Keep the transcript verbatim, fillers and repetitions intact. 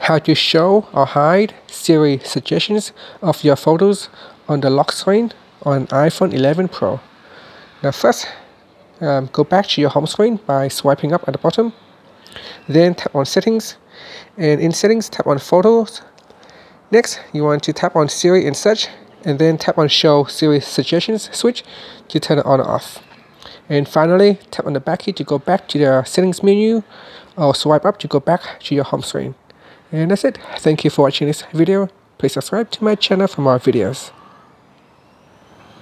how to show or hide Siri suggestions of your photos on the lock screen on iPhone eleven Pro. Now first, um, go back to your home screen by swiping up at the bottom. Then tap on Settings, and in Settings tap on Photos. Next, you want to tap on Siri and Search, and then tap on Show Siri Suggestions switch to turn it on or off. And finally, tap on the back key to go back to the Settings menu, or swipe up to go back to your home screen. And that's it. Thank you for watching this video. Please subscribe to my channel for more videos.